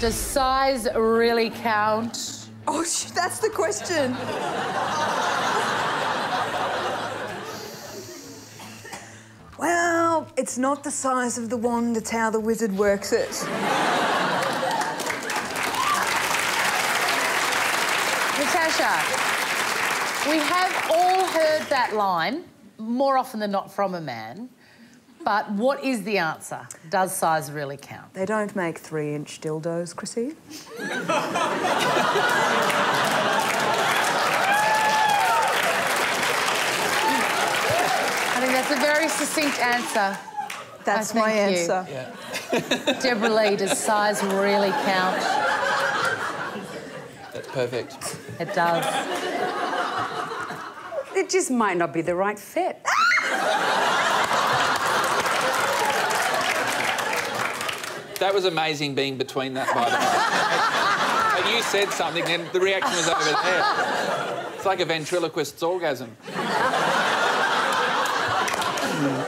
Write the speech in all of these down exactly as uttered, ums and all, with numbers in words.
Does size really count? Oh, that's the question. Well, it's not the size of the wand, it's how the wizard works it. Natasha, we have all heard that line, more often than not from a man, but what is the answer? Does size really count? They don't make three-inch dildos, Chrissie. I think that's a very succinct answer. That's my answer. Yeah. Deborra-Lee, does size really count? That's perfect. It does. It just might not be the right fit. That was amazing being between that, by the way. And you said something and the reaction was over there. It's like a ventriloquist's orgasm.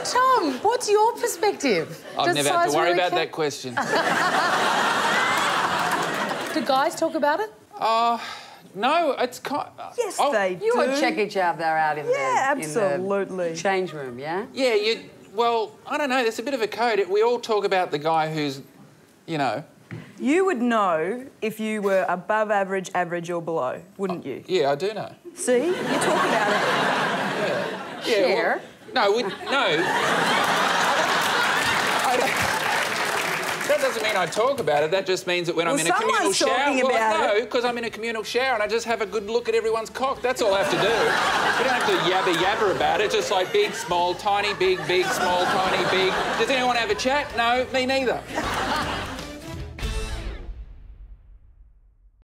Tom, what's your perspective? I've never had to worry about that question. Do guys talk about it? Uh, no, it's kind of... Yes, they do. You would check each other out in the... Yeah, absolutely. Change room, yeah? Yeah, you... Well, I don't know, there's a bit of a code. We all talk about the guy who's... You know. You would know if you were above average, average or below, wouldn't you? Yeah, I do know. See? You talk about it. Yeah. Share. Yeah, well, no, we... No. I don't, that doesn't mean I talk about it. That just means that when well, I'm in a communal shower... Well, about no, because I'm in a communal shower and I just have a good look at everyone's cock. That's all I have to do. You don't have to yabber-yabber about it. Just like big, small, tiny, big, big, small, tiny, big. Does anyone have a chat? No, me neither.